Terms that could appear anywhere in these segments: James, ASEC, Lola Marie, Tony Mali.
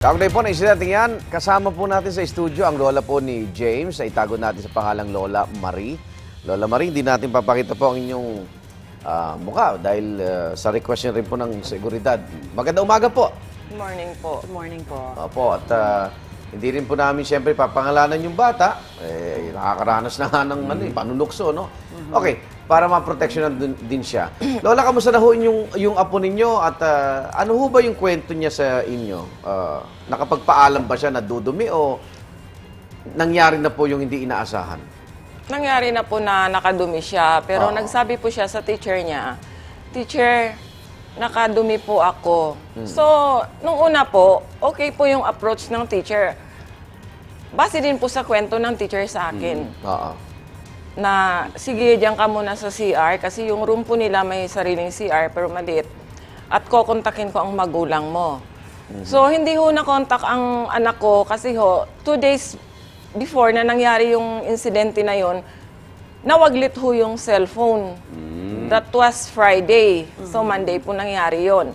Kagunay po na insidente yan, kasama po natin sa studio ang lola po ni James. Itago natin sa pangalang Lola Marie. Lola Marie, hindi natin papakita po ang inyong mukha dahil sa request niya rin po ng seguridad. Maganda umaga po. Good morning po. Good morning po. Opo, at hindi rin po namin siyempre papangalanan yung bata. Eh, nakakaranas na nga ng panunukso, no? Okay, para maproteksyonan din siya. Lola, kamusta na ho yung apo ninyo at ano ho ba yung kwento niya sa inyo? Nakapagpaalam ba siya na dudumi o nangyari na po yung hindi inaasahan? Nangyari na po na nakadumi siya pero nagsabi po siya sa teacher niya, "Teacher, nakadumi po ako." So, nung una po, okay po yung approach ng teacher. Base din po sa kwento ng teacher sa akin. Na sige, diyan ka muna sa CR kasi yung room po nila may sariling CR pero maliit at kokontakin ko ang magulang mo. So hindi ho nakontak ang anak ko kasi ho 2 days before na nangyari yung insidente na yon, nawaglit ho yung cellphone. That was Friday. So Monday po nangyari yon.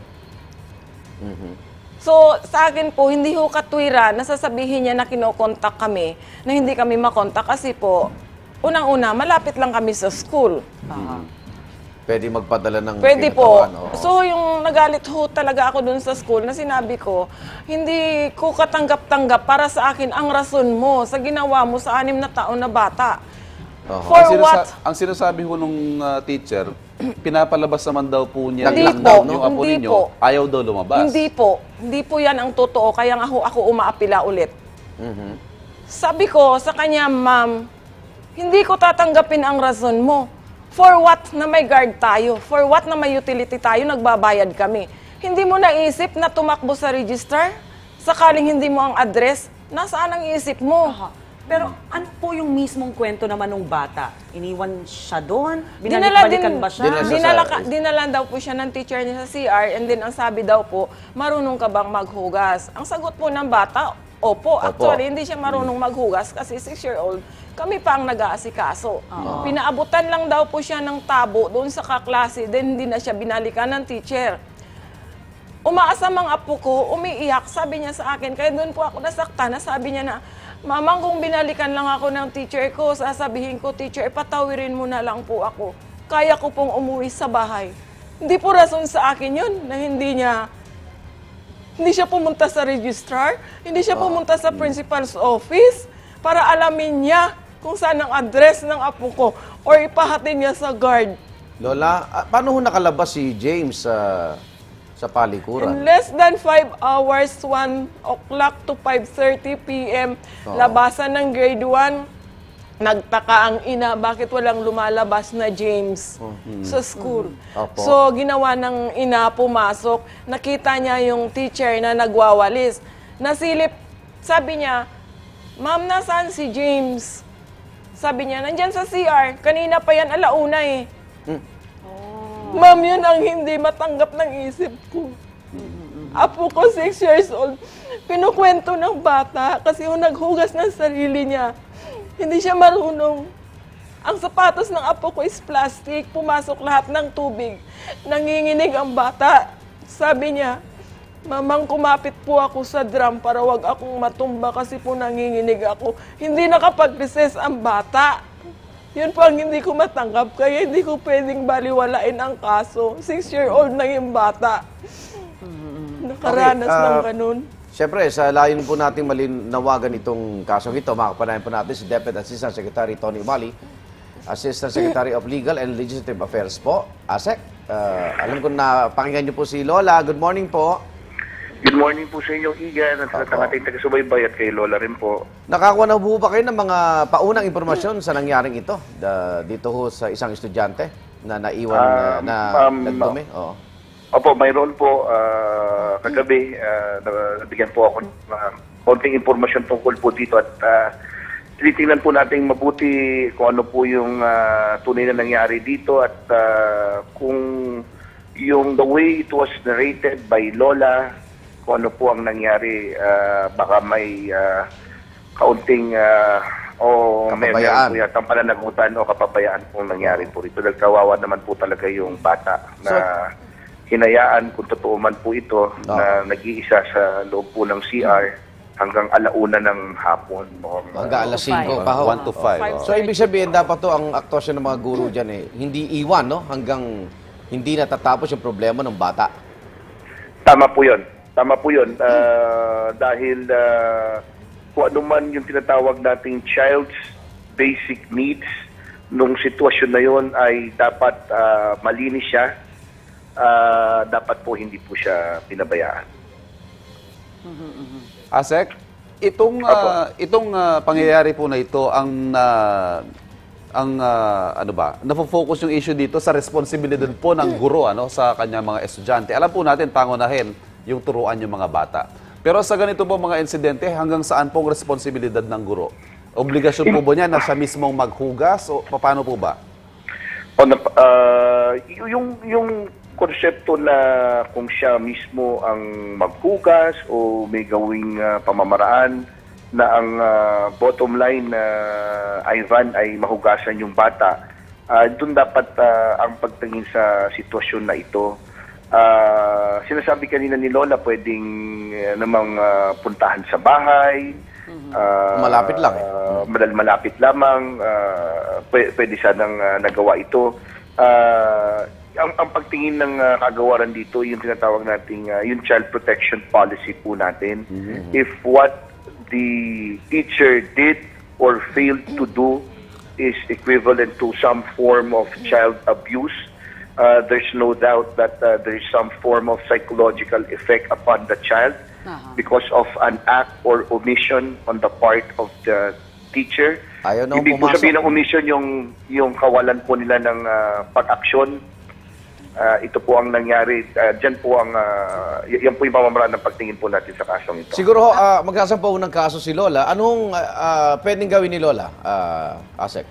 So sa akin po hindi ho katwira nasasabihin niya na kinokontak kami na hindi kami makontak kasi po unang-una, malapit lang kami sa school. Pwede magpadala ng... Pwede po. So, yung nagalit ho talaga ako dun sa school na sinabi ko, hindi ko katanggap-tanggap para sa akin ang rason mo sa ginawa mo sa 6 na taon na bata. For what? Ang sinasabi ko nung teacher, pinapalabas naman daw po niya yung lockdown yung apo ninyo, ayaw daw lumabas. Hindi po. Hindi po yan ang totoo, kaya nga ako umaapila ulit. Sabi ko sa kanya, "Ma'am, hindi ko tatanggapin ang rason mo. For what na may guard tayo? For what na may utility tayo? Nagbabayad kami. Hindi mo naisip na tumakbo sa register? Sakaling hindi mo ang address? Nasaan ang isip mo?" Pero ano po yung mismong kwento naman ng bata? Iniwan siya doon? Binalik-balikan ba siya? Dinala daw po siya ng teacher niya sa CR and then ang sabi daw po, "Marunong ka bang maghugas?" Ang sagot po ng bata, "Opo." Actually, hindi siya marunong maghugas kasi 6-year-old. Kami pa ang nag-aasikaso. Pinaabutan lang daw po siya ng tabo doon sa kaklase. Then, hindi na siya binalikan ng teacher. Umaasa mang apo ko, umiiyak. Sabi niya sa akin, kaya doon po ako nasaktan. Sabi niya na, "Mamang, kung binalikan lang ako ng teacher ko, sasabihin ko, teacher, patawirin mo na lang po ako. Kaya ko pong umuwi sa bahay." Hindi po rason sa akin yun na hindi siya pumunta sa registrar, hindi siya pumunta sa principal's office para alamin niya kung saan ang address ng apo ko or ipahatid niya sa guard. Lola, paano ho nakalabas si James sa palikuran? In less than 5 hours, 1 o'clock to 5:30 p.m., labasan ng grade 1, nagtaka ang ina, bakit walang lumalabas na James sa school. So, ginawa ng ina, pumasok, nakita niya yung teacher na nagwawalis. Nasilip, sabi niya, "Ma'am, nasaan si James?" Sabi niya, "Nandyan sa CR. Kanina pa yan, 1:00 eh." "Ma'am, yun ang hindi matanggap ng isip ko. Apo ko, 6 years old. Pinukwento ng bata kasi yung naghugas ng sarili niya. Hindi siya marunong. Ang sapatos ng apo ko is plastic. Pumasok lahat ng tubig. Nanginginig ang bata." Sabi niya, "Mamang, kumapit po ako sa drum para wag akong matumba kasi po nanginginig ako." Hindi nakapag-recess ang bata. Yun po ang hindi ko matanggap kaya hindi ko pwedeng baliwalain ang kaso. 6-year-old na yung bata. Nakaranas ng ganun. Siyempre, sa layon po natin malinawagan itong kasong ito, makapanayan po natin si Deputy Assistant Secretary Tony Mali, Assistant Secretary of Legal and Legislative Affairs po, ASEC. Alam ko na pakinggan niyo po si Lola. Good morning po. Good morning po sa inyong igan at sa tangating taga-subaybay at kay Lola rin po. Nakakuha na po ba kayo ng mga paunang impormasyon sa nangyaring ito? Dito ho sa isang estudyante na naiwan na nagdumi? Opo, mayroon po. Kagabi, nabigyan po ako ng konting impormasyon tungkol po dito at tinitingnan po natin mabuti kung ano po yung tunay na nangyari dito at kung yung the way it was narrated by Lola, kung ano po ang nangyari, baka may kaunting kapabayaan. Meron po yata ang pananagutan o kapabayaan pong nangyari po rito. Dahil kawawa naman po talaga yung bata na hinayaan, kung totoo man po ito, na nag-iisa sa loob po ng CR hanggang alauna ng hapon. Hanggang alas 5 pa ho. 1 to 5. So, ibig sabihin, dapat to ang aktwasyon ng mga guro dyan, eh, hindi iwan, no? Hanggang hindi natatapos yung problema ng bata. Tama po yun. Tama po yun. Dahil kung ano man yung tinatawag nating child's basic needs, nung sitwasyon na yun ay dapat malinis siya. Dapat po hindi po siya pinabayaan. Asek, itong pangyayari po na ito ang nafo-focus yung issue dito sa responsibilidad po ng guro, ano, sa kanyang mga estudyante. Alam po natin, pangunahin yung turuan yung mga bata. Pero sa ganito po mga insidente, hanggang saan pong responsibilidad ng guro? Obligasyon po ba niya na siya mismong maghugas o paano po ba? Yung konsepto na kung siya mismo ang maghugas o may gawing pamamaraan na ang bottom line na Ivan ay mahugasan yung bata, doon dapat ang pagtingin sa sitwasyon na ito. Sinasabi kanina ni Lola, pwedeng namang puntahan sa bahay. Malapit lang. Malapit lamang. Pwede sanang nagawa ito. Ang pagtingin ng kagawaran dito, yung tinatawag nating yung child protection policy po natin. If what the teacher did or failed to do is equivalent to some form of child abuse, there's no doubt that there is some form of psychological effect upon the child because of an act or omission on the part of the teacher. Ibig po sabihin ng omission yung kawalan po nila ng pag-aksyon. Ito po ang nangyari. Diyan po ang, yan po yung pamamaraan ng pagtingin po natin sa kasong ito. Siguro ho, magsasampa po ng kaso si Lola. Anong pwedeng gawin ni Lola, Asek?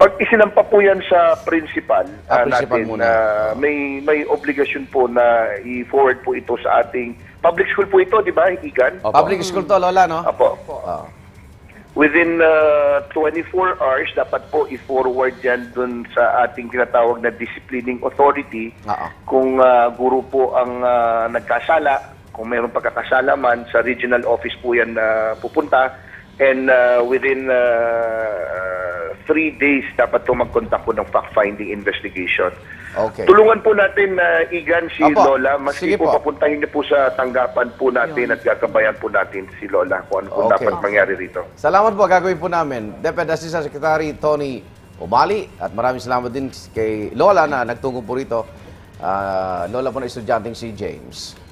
Pag isinampa po yan sa principal, principal natin, may obligasyon po na i-forward po ito sa ating public school po ito, di ba, Igan? Opo. Public school to, Lola, no? Apo. Within 24 hours, dapat po i-forward yan dun sa ating tinatawag na disciplining authority. Kung guro po ang nagkasala, kung mayroong pagkakasala man, sa regional office po yan pupunta. And within 3 days, dapat po mag-contact po ng fact-finding investigation. Okay. Tulungan po natin, Igan, si Lola. Maski po, papuntahin niyo po sa tanggapan po natin at gagabayan po natin si Lola kung ano po dapat mangyari rito. Salamat po, gagawin po namin. Deputy Assistant Secretary Tony Mali, at maraming salamat din kay Lola na nagtungo po rito. Lola po na estudyanteng si James.